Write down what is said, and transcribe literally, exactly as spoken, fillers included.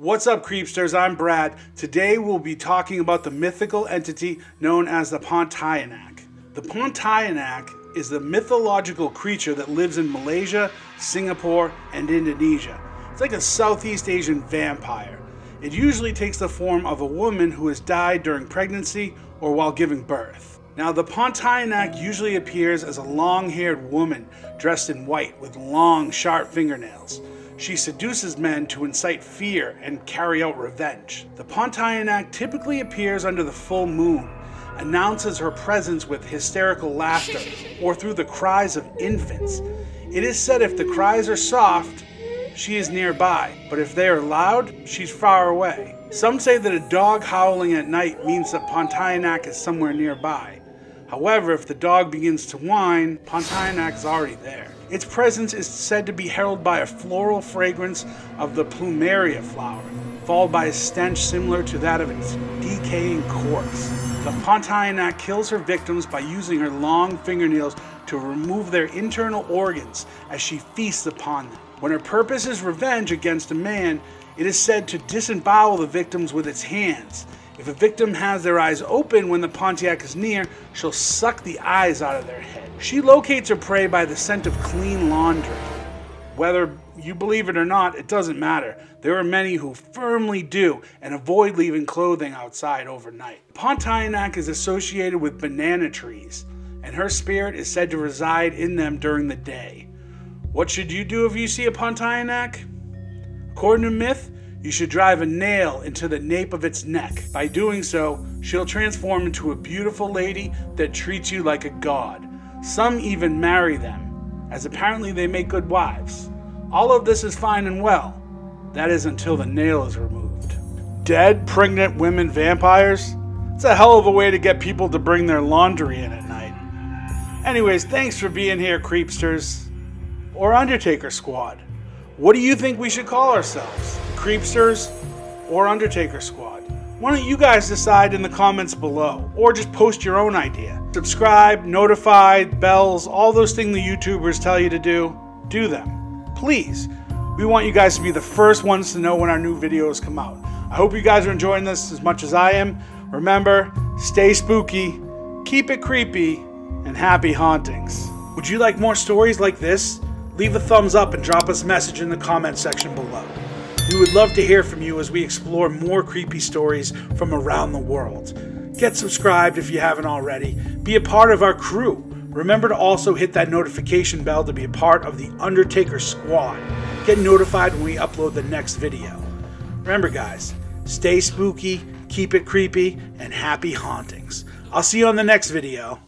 What's up, Creepsters? I'm Brad. Today we'll be talking about the mythical entity known as the Pontianak. The Pontianak is the mythological creature that lives in Malaysia, Singapore, and Indonesia. It's like a Southeast Asian vampire. It usually takes the form of a woman who has died during pregnancy or while giving birth. Now, the Pontianak usually appears as a long-haired woman dressed in white with long, sharp fingernails. She seduces men to incite fear and carry out revenge. The Pontianak typically appears under the full moon, announces her presence with hysterical laughter or through the cries of infants. It is said if the cries are soft, she is nearby, but if they are loud, she's far away. Some say that a dog howling at night means that Pontianak is somewhere nearby. However, if the dog begins to whine, Pontianak is already there. Its presence is said to be heralded by a floral fragrance of the Plumeria flower, followed by a stench similar to that of its decaying corpse. The Pontianak kills her victims by using her long fingernails to remove their internal organs as she feasts upon them. When her purpose is revenge against a man, it is said to disembowel the victims with its hands. If a victim has their eyes open when the Pontianak is near, she'll suck the eyes out of their head. She locates her prey by the scent of clean laundry. Whether you believe it or not, it doesn't matter. There are many who firmly do and avoid leaving clothing outside overnight. Pontianak is associated with banana trees, and her spirit is said to reside in them during the day. What should you do if you see a Pontianak? According to myth, you should drive a nail into the nape of its neck. By doing so, she'll transform into a beautiful lady that treats you like a god. Some even marry them, as apparently they make good wives. All of this is fine and well. That is until the nail is removed. Dead, pregnant women vampires? It's a hell of a way to get people to bring their laundry in at night. Anyways, thanks for being here, Creepsters. Or Undertaker Squad. What do you think we should call ourselves? Creepsters or Undertaker Squad? Why don't you guys decide in the comments below, or just post your own idea. Subscribe, notify, bells, all those things the YouTubers tell you to do, do them. Please, we want you guys to be the first ones to know when our new videos come out. I hope you guys are enjoying this as much as I am. Remember, stay spooky, keep it creepy, and happy hauntings. Would you like more stories like this? Leave a thumbs up and drop us a message in the comment section below. We would love to hear from you as we explore more creepy stories from around the world. Get subscribed if you haven't already. Be a part of our crew. Remember to also hit that notification bell to be a part of the Undertaker Squad. Get notified when we upload the next video. Remember, guys, stay spooky, keep it creepy, and happy hauntings. I'll see you on the next video.